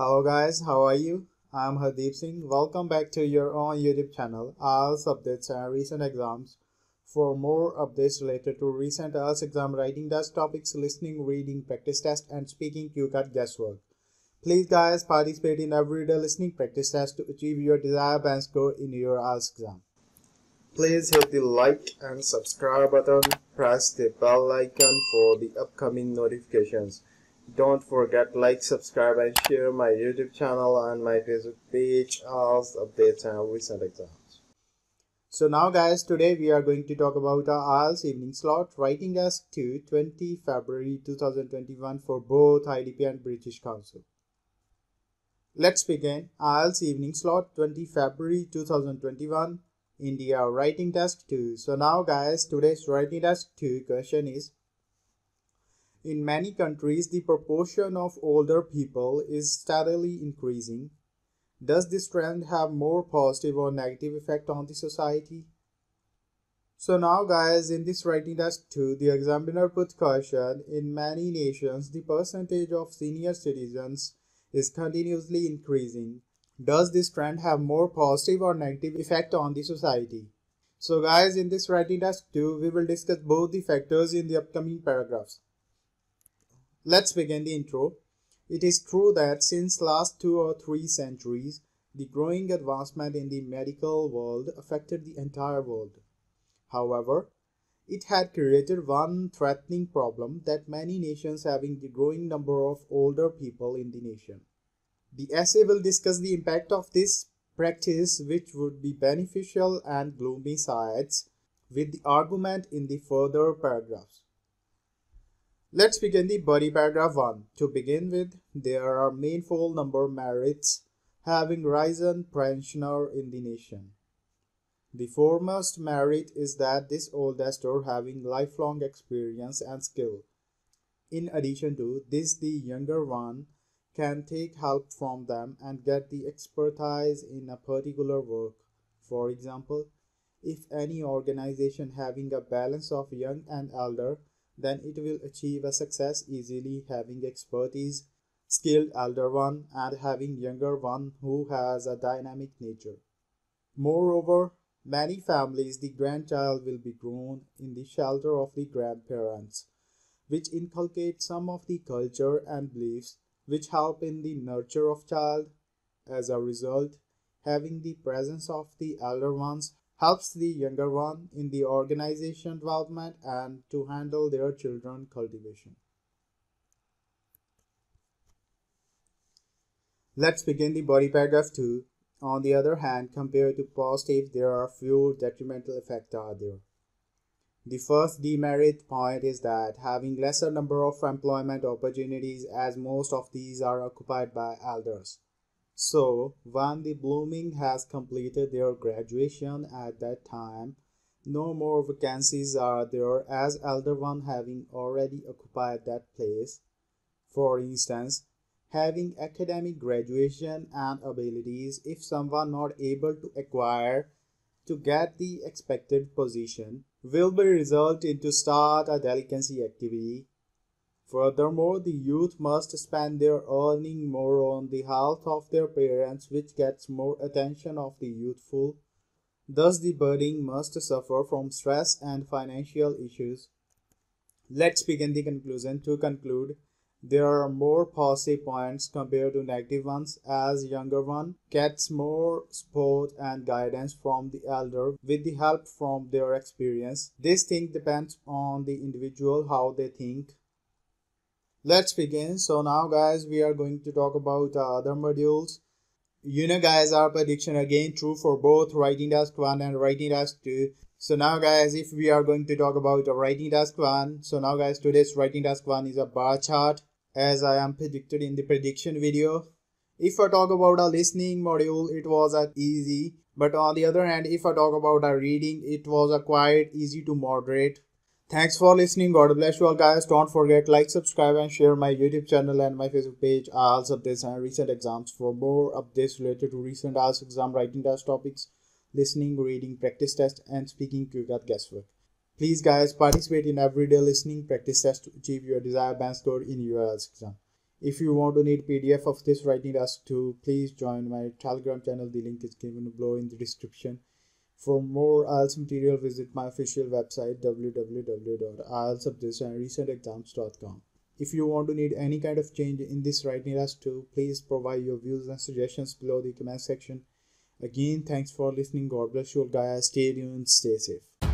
Hello guys, how are you? I'm Hardeep Singh. Welcome back to your own YouTube channel, IELTS Updates and Recent Exams. For more updates related to recent IELTS exam writing test topics, listening, reading, practice test and speaking QCAT guesswork. Please guys, participate in everyday listening practice test to achieve your desired band score in your IELTS exam. Please hit the like and subscribe button, press the bell icon for the upcoming notifications. Don't forget like, subscribe and share my YouTube channel and my Facebook page, IELTS Updates and Recent Exams. So now guys, today we are going to talk about our IELTS evening slot writing test to 20 February 2021 for both IDP and British Council. Let's begin. IELTS evening slot 20 February 2021 India writing test 2. So now guys, today's writing test 2 question is: in many countries, the proportion of older people is steadily increasing. Does this trend have more positive or negative effect on the society? So now guys, in this writing test 2, the examiner put question: in many nations, the percentage of senior citizens is continuously increasing. Does this trend have more positive or negative effect on the society? So guys, in this writing test 2, we will discuss both the factors in the upcoming paragraphs. Let's begin the intro. It is true that since last 2 or 3 centuries, the growing advancement in the medical world affected the entire world. However, it had created one threatening problem, that many nations having the growing number of older people in the nation. The essay will discuss the impact of this practice, which would be beneficial and gloomy sides, with the argument in the further paragraphs. Let's begin the body paragraph 1. To begin with, there are manifold number merits having risen pensioner in the nation. The foremost merit is that this oldster having lifelong experience and skill. In addition to this, the younger one can take help from them and get the expertise in a particular work. For example, if any organization having a balance of young and elder, then it will achieve a success easily, having expertise, skilled elder one, and having younger one who has a dynamic nature. Moreover, many families, the grandchild will be grown in the shelter of the grandparents, which inculcate some of the culture and beliefs which help in the nurture of child. As a result, having the presence of the elder ones helps the younger one in the organization development and to handle their children cultivation. Let's begin the body paragraph 2. On the other hand, compared to positive, there are few detrimental effects are there. The first demerit point is that having lesser number of employment opportunities, as most of these are occupied by elders. So, when the blooming has completed their graduation at that time, no more vacancies are there, as elder one having already occupied that place. For instance, having academic graduation and abilities, if someone not able to acquire to get the expected position, will be result into start a delinquency activity. Furthermore, the youth must spend their earning more on the health of their parents, which gets more attention of the youthful. Thus, the budding must suffer from stress and financial issues. Let's begin the conclusion. To conclude, there are more positive points compared to negative ones, as younger one gets more support and guidance from the elder with the help from their experience. This thing depends on the individual, how they think. Let's begin. So now guys, we are going to talk about other modules. You know guys, our prediction again true for both writing test 1 and writing test 2. So now guys, if we are going to talk about writing test 1. So now guys, today's writing test 1 is a bar chart, as I am predicted in the prediction video. If I talk about a listening module, it was easy. But on the other hand, if I talk about a reading, it was a quite easy to moderate. Thanks for listening. God bless you all guys. Don't forget like, subscribe and share my YouTube channel and my Facebook page, IELTS Updates and Recent Exams, for more updates related to recent IELTS exam writing test topics, listening, reading, practice test and speaking QCAT guesswork. Please guys, participate in everyday listening practice test to achieve your desired band score in your IELTS exam. If you want to need PDF of this writing task too, please join my Telegram channel. The link is given below in the description. For more IELTS material, visit my official website www.ieltsupdatesandrecentexams.com. If you want to need any kind of change in this writing task too, please provide your views and suggestions below the comment section. Again, thanks for listening. God bless you all guys. Stay tuned, stay safe.